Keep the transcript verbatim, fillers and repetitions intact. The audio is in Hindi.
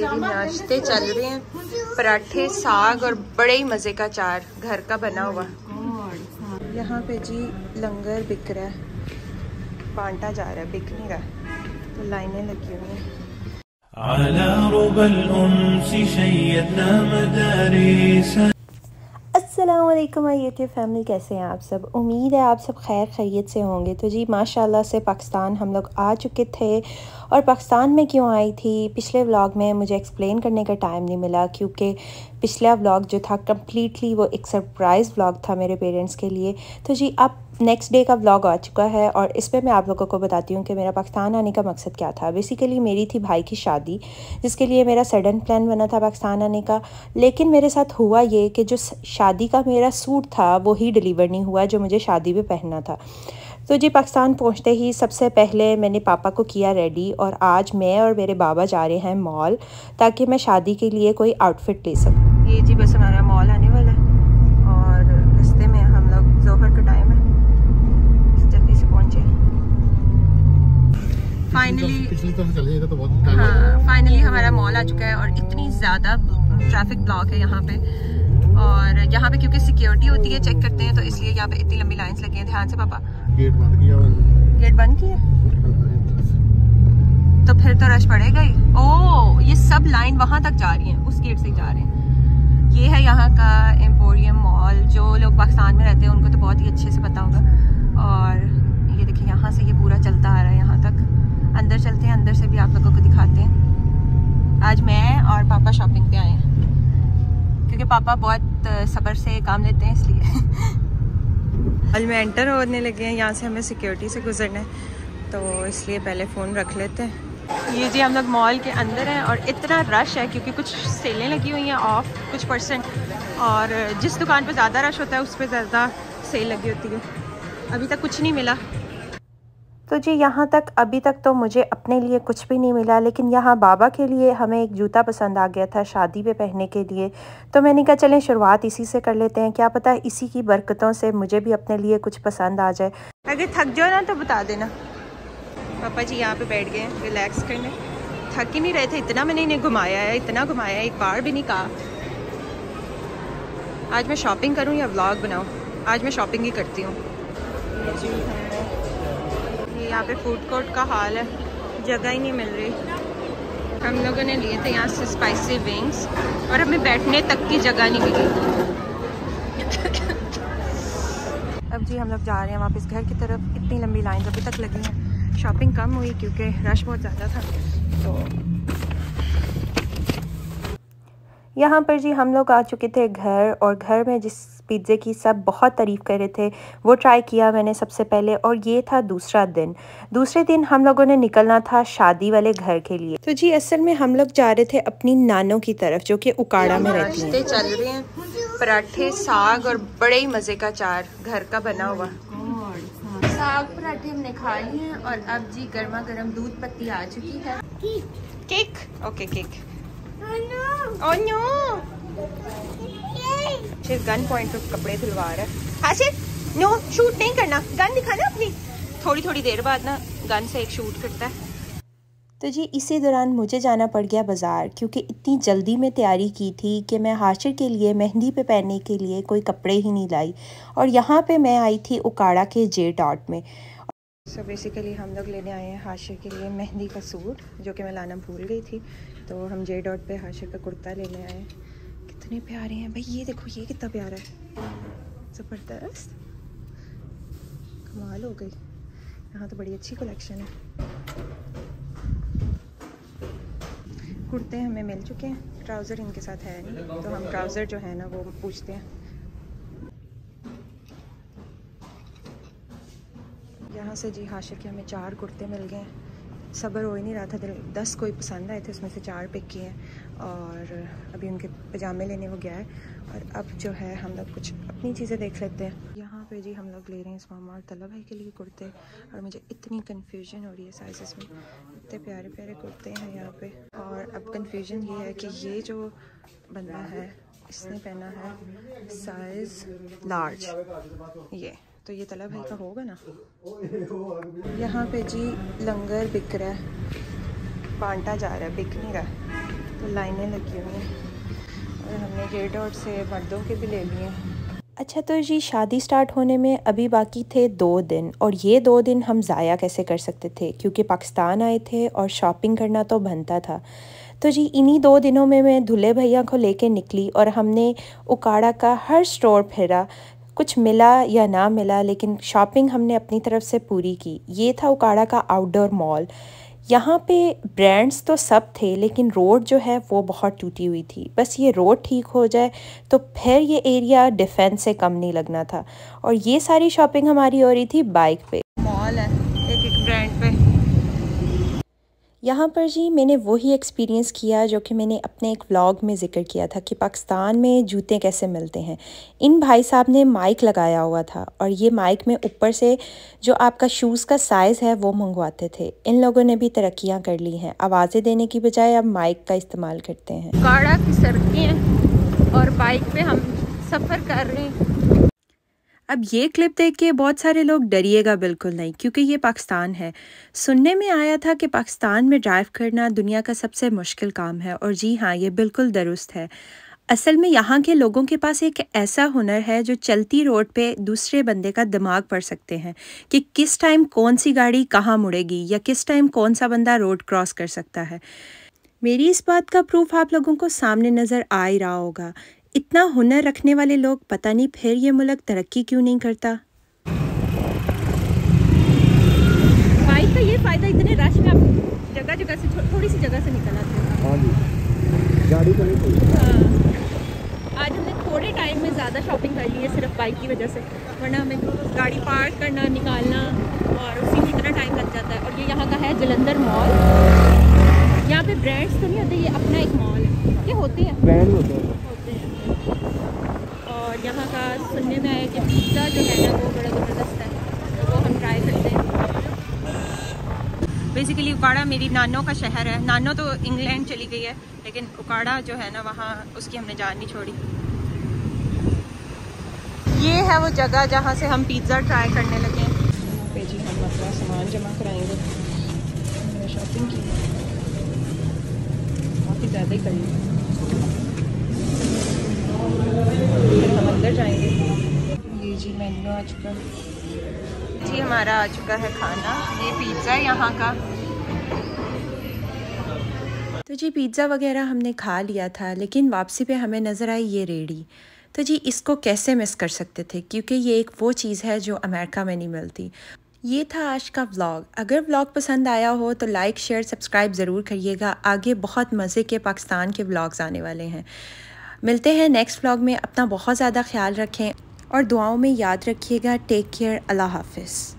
नाश्ते चल रहे हैं, पराठे, साग और बड़े ही मज़े का अचार घर का बना हुआ। यहाँ पे जी लंगर बिक रहा है, बांटा जा रहा है, बिक नहीं रहा, तो लाइनें लगी हुई हैं। अस्सलामुअलैकुम यूट्यूब फैमिली, कैसे हैं आप सब? उम्मीद है आप सब खैर खैरियत से होंगे। तो जी माशाल्लाह से पाकिस्तान हम लोग आ चुके थे, और पाकिस्तान में क्यों आई थी पिछले व्लॉग में मुझे एक्सप्लेन करने का टाइम नहीं मिला, क्योंकि पिछला व्लॉग जो था कम्प्लीटली वो एक सरप्राइज़ व्लॉग था मेरे पेरेंट्स के लिए। तो जी अब नेक्स्ट डे का व्लॉग आ चुका है, और इसमें मैं आप लोगों को बताती हूँ कि मेरा पाकिस्तान आने का मकसद क्या था। बेसिकली मेरी थी भाई की शादी, जिसके लिए मेरा सडन प्लान बना था पाकिस्तान आने का, लेकिन मेरे साथ हुआ ये कि जो शादी का मेरा सूट था वो ही डिलीवर नहीं हुआ जो मुझे शादी में पहनना था। तो जी पाकिस्तान पहुँचते ही सबसे पहले मैंने पापा को किया रेडी, और आज मैं और मेरे बाबा जा रहे हैं मॉल, ताकि मैं शादी के लिए कोई आउटफिट ले सकूँ। ये जी बस हमारा मॉल आने वाला है, और रस्ते में हम लोग, दोपहर का टाइम है, फाइनली तो बहुत हाँ, फाइनली हमारा मॉल आ चुका है। और इतनी ज़्यादा ट्रैफिक ब्लॉक है यहाँ पे, और यहाँ पे क्योंकि सिक्योरिटी होती है, चेक करते हैं, तो इसलिए यहाँ पे इतनी लंबी लाइंस लगी हैं। ध्यान से पापा, गेट बंद किया, गेट बंद किया तो फिर तो रश पड़ेगा ही। ओ ये सब लाइन वहाँ तक जा रही है, उस गेट से जा रहे हैं। ये है यहाँ का एम्पोरियम मॉल, जो लोग पाकिस्तान में रहते हैं उनको तो बहुत ही अच्छे से पता होगा। और ये देखिए यहाँ से ये पूरा चलता आ रहा है यहाँ तक। अंदर चलते हैं, अंदर से भी आप लोगों को दिखाते हैं। आज मैं और पापा शॉपिंग पे आए हैं, क्योंकि पापा बहुत सब्र से काम लेते हैं, इसलिए। हॉल में एंटर होने लगे हैं, यहाँ से हमें सिक्योरिटी से गुजरना है, तो इसलिए पहले फ़ोन रख लेते हैं। ये जी हम लोग मॉल के अंदर हैं, और इतना रश है क्योंकि कुछ सेलें लगी हुई हैं ऑफ कुछ परसेंट, और जिस दुकान पर ज़्यादा रश होता है उस पर ज़्यादा सेल लगी होती है। अभी तक कुछ नहीं मिला। तो जी यहाँ तक अभी तक तो मुझे अपने लिए कुछ भी नहीं मिला, लेकिन यहाँ बाबा के लिए हमें एक जूता पसंद आ गया था शादी पे पहनने के लिए, तो मैंने कहा चलें शुरुआत इसी से कर लेते हैं, क्या पता इसी की बरकतों से मुझे भी अपने लिए कुछ पसंद आ जाए। अगर थक जाओ ना तो बता देना। पापा जी यहाँ पे बैठ गए हैं रिलैक्स करने, थक ही नहीं रहे थे, इतना मैंने इन्हें घुमाया है, इतना घुमाया है, एक बार भी नहीं कहा आज मैं शॉपिंग करूँ या व्लॉग बनाऊँ। आज मैं शॉपिंग ही करती हूँ। यहाँ पे फूड कोर्ट का हाल है, जगह ही नहीं मिल रही। हम लोगों ने लिए थे यहाँ से स्पाइसी विंग्स, और हमें बैठने तक की जगह नहीं मिली। अब जी हम लोग जा रहे हैं वापस घर की तरफ। इतनी लंबी लाइन अभी तक लगी है, शॉपिंग कम हुई क्योंकि रश बहुत ज़्यादा था। तो यहाँ पर जी हम लोग आ चुके थे घर, और घर में जिस पिज़्ज़े की सब बहुत तारीफ़ कर रहे थे वो ट्राई किया मैंने सबसे पहले, और ये था दूसरा दिन। दूसरे दिन हम लोगों ने निकलना था शादी वाले घर के लिए। तो जी असल में हम लोग जा रहे थे अपनी नानों की तरफ, जो कि ओकाड़ा में रहती हैं। नाश्ते चल रहे हैं, पराठे, साग और बड़े ही मज़े का अचार घर का बना हुआ। साग पराठे हमने खा लिए, और अब जी गर्मा गर्म दूध पत्ती आ चुकी है। Cake, okay cake. Oh no! सिर्फ गन पॉइंट पे कपड़े धुलवा रहा है। हाशिफ नो, शूट नहीं करना, गन दिखाना अपनी। थोड़ी थोड़ी देर बाद ना गन से एक शूट करता है। तो जी इसी दौरान मुझे जाना पड़ गया बाज़ार, क्योंकि इतनी जल्दी में तैयारी की थी कि मैं हाशिर के लिए मेहंदी पे पहनने के लिए कोई कपड़े ही नहीं लाई। और यहाँ पे मैं आई थी ओकाड़ा के जे डॉट में। सो बेसिकली हम लोग लेने आए हैं हाशिर के लिए मेहंदी का सूट, जो कि मैं लाना भूल गई थी, तो हम जे डॉट पे हाशिर का कुर्ता लेने आए। कितने प्यारे हैं भाई, ये देखो ये कितना प्यारा है, ज़बरदस्त, कमाल हो गई। यहाँ तो बड़ी अच्छी कलेक्शन है। कुर्ते हमें मिल चुके हैं, ट्राउज़र इनके साथ है नहीं, तो हम ट्राउज़र जो है ना वो पूछते हैं। यहाँ से जी हाशिर के हमें चार कुर्ते मिल गए हैं, सब्र हो ही नहीं रहा था, दिल दस कोई पसंद आए थे, उसमें से चार पिक किए हैं, और अभी उनके पजामे लेने वो गया है। और अब जो है हम लोग कुछ अपनी चीज़ें देख लेते हैं। यहाँ पे जी हम लोग ले रहे हैं इस मामा और तला भाई के लिए कुर्ते, और मुझे इतनी कन्फ्यूजन हो रही है साइज़ में, इतने प्यारे प्यारे कुर्ते हैं यहाँ पे। और अब कन्फ्यूजन ये है कि ये जो बंदा है इसने पहना है साइज़ लार्ज, ये तो ये तला भाई का होगा ना। यहाँ पे जी लंगर बिक रहा है, बांटा जा रहा है, बिक नहीं रहा, लाइनें लगी हुई हैं और हमने जे डॉट से मर्दों के भी ले लिए हैं। अच्छा तो जी शादी स्टार्ट होने में अभी बाकी थे दो दिन और ये दो दिन हम ज़ाया कैसे कर सकते थे क्योंकि पाकिस्तान आए थे और शॉपिंग करना तो बनता था। तो जी इन्हीं दो दिनों में मैं दूल्हे भैया को लेके निकली और हमने ओकाड़ा का हर स्टोर फिरा, कुछ मिला या ना मिला लेकिन शॉपिंग हमने अपनी तरफ से पूरी की। ये था ओकाड़ा का आउटडोर मॉल। यहाँ पे ब्रांड्स तो सब थे लेकिन रोड जो है वो बहुत टूटी हुई थी। बस ये रोड ठीक हो जाए तो फिर ये एरिया डिफेंस से कम नहीं लगना था। और ये सारी शॉपिंग हमारी हो रही थी बाइक पे। मॉल है एक एक ब्रांड पे। यहाँ पर जी मैंने वही एक्सपीरियंस किया जो कि मैंने अपने एक व्लॉग में ज़िक्र किया था कि पाकिस्तान में जूते कैसे मिलते हैं। इन भाई साहब ने माइक लगाया हुआ था और ये माइक में ऊपर से जो आपका शूज़ का साइज़ है वो मंगवाते थे। इन लोगों ने भी तरक्कियाँ कर ली हैं, आवाज़ें देने की बजाय अब माइक का इस्तेमाल करते हैं। ओकाड़ा की सड़कें और बाइक पर हम सफ़र कर रहे हैं। अब ये क्लिप देख के बहुत सारे लोग डरिएगा बिल्कुल नहीं क्योंकि ये पाकिस्तान है। सुनने में आया था कि पाकिस्तान में ड्राइव करना दुनिया का सबसे मुश्किल काम है और जी हाँ ये बिल्कुल दुरुस्त है। असल में यहाँ के लोगों के पास एक ऐसा हुनर है जो चलती रोड पे दूसरे बंदे का दिमाग पढ़ सकते हैं कि किस टाइम कौन सी गाड़ी कहाँ मुड़ेगी या किस टाइम कौन सा बंदा रोड क्रॉस कर सकता है। मेरी इस बात का प्रूफ आप लोगों को सामने नज़र आ ही रहा होगा। इतना हुनर रखने वाले लोग पता नहीं फिर ये मुल्क तरक्की क्यों नहीं करता। बाइक का ये फायदा इतने रश में आप जगह जगह से थो, थोड़ी सी जगह से निकल आते हो। हाँ जी गाड़ी तो नहीं थी। हाँ आज हमने थोड़े टाइम में ज़्यादा शॉपिंग कर ली है सिर्फ बाइक की वजह से, वरना हमें गाड़ी पार्क करना निकालना और उसी में इतना टाइम लग जाता है। और ये यहाँ का है जलंधर मॉल। यहाँ पे ब्रांड्स तो नहीं होते, ये अपना एक मॉल है। ये होते हैं ब्रांड होते हैं और यहाँ का सुनने में आया कि पिज़्ज़ा जो है ना वो बड़ा ज़बरदस्त है तो वो हम ट्राई करते हैं। बेसिकली ओकाड़ा मेरी नानों का शहर है। नानो तो इंग्लैंड चली गई है लेकिन ओकाड़ा जो है ना वहाँ उसकी हमने जान नहीं छोड़ी। ये है वो जगह जहाँ से हम पिज़्ज़ा ट्राई करने लगे। यहाँ पे जी हम अपना सामान जमा कराएंगे। मैंने शॉपिंग की काफ़ी ज़्यादा ही करी। हम अंदर जाएंगे। ये जी मेन्यू आ चुका है जी, हमारा आ चुका है खाना। ये पिज़्ज़ा है यहाँ का। तो जी पिज़्ज़ा वगैरह हमने खा लिया था लेकिन वापसी पे हमें नज़र आई ये रेडी। तो जी इसको कैसे मिस कर सकते थे क्योंकि ये एक वो चीज़ है जो अमेरिका में नहीं मिलती। ये था आज का व्लॉग। अगर व्लॉग पसंद आया हो तो लाइक शेयर सब्सक्राइब ज़रूर करिएगा। आगे बहुत मज़े के पाकिस्तान के व्लॉग्स आने वाले हैं। मिलते हैं नेक्स्ट व्लॉग में। अपना बहुत ज़्यादा ख्याल रखें और दुआओं में याद रखिएगा। Take care. अल्लाह हाफिज़।